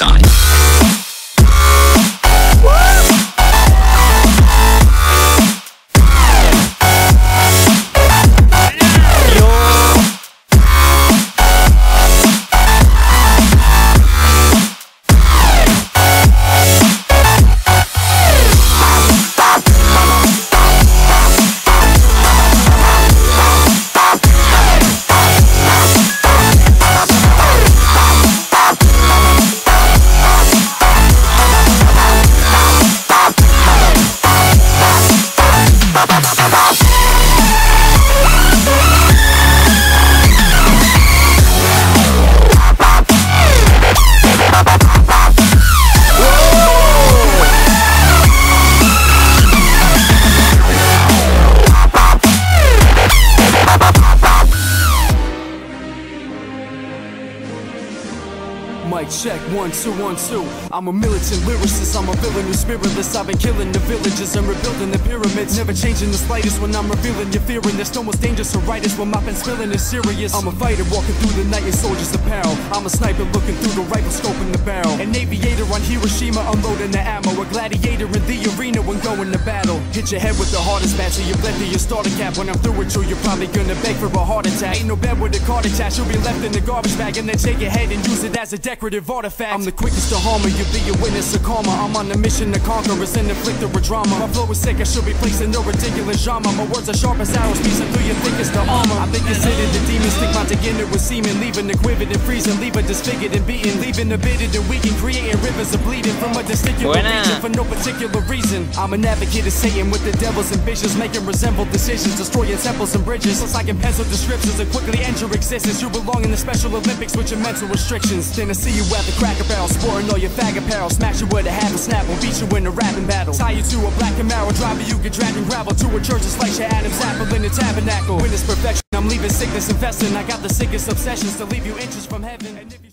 sign. Mic check, 1 2 1 2. I'm a militant lyricist, I'm a villain who's spiritless. I've been killing the villages and rebuilding the pyramids, never changing the slightest. When I'm revealing your fear, and there's no more dangerous to writers. When my pen's feeling is serious, I'm a fighter walking through the night in soldier's apparel. I'm a sniper looking through the rifle, scoping the barrel. An aviator on Hiroshima, unloading the ammo. A gladiator in the arena when going to battle. Hit your head with the hardest bat, so you bled through your starter cap. When I'm through with you, you're probably gonna beg for a heart attack. Ain't no bed with a card attached, you'll be left in the garbage bag. And then shake your head and use it as a deck artifact. I'm the quickest to harm her, you be a witness of karma. I'm on a mission to conquer, it's an inflictor of drama. My flow is sick, I should be placed in a ridiculous genre. My words are sharp as arrows, piercing through your thickest of armor. I've been considered the demon, stigmatic in it with semen, leaving the quivered and freezing, leaving disfigured and beaten, leaving the bitted and weakened, creating rivers of bleeding from a testicular region for no particular reason. I'm an advocate of Satan with the devil's ambitions, making resemble decisions, destroying temples and bridges. Since I can pencil descriptions and quickly end your existence, you belong in the Special Olympics with your mental restrictions. Then you at the Cracker Barrel, sporting all your fag apparel. Smash you with a hat and snapple, beat you in a rapping battle. Tie you to a black Camaro, driver you can drag and gravel. To a church, it's like your Adam's apple in the tabernacle. When it's perfection, I'm leaving sickness and vesting. I got the sickest obsessions to leave you inches from heaven.